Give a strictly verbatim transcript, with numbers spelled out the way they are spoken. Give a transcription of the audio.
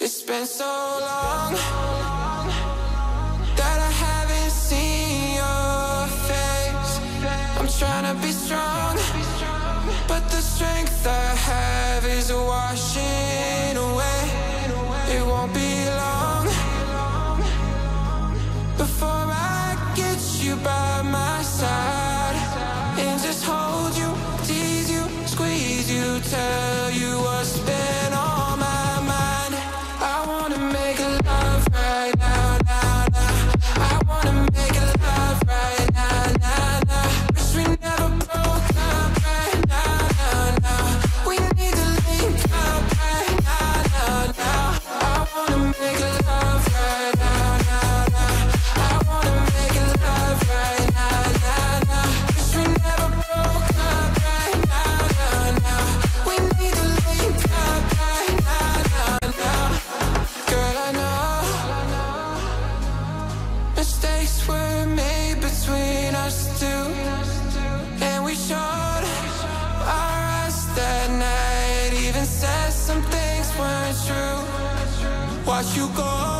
It's been so long that I haven't seen your face. I'm trying to be strong, but the strength I have is washing away. It won't be long before I get you by my side and just hold you, tease you, squeeze you, tell you what's been on. Watch you go.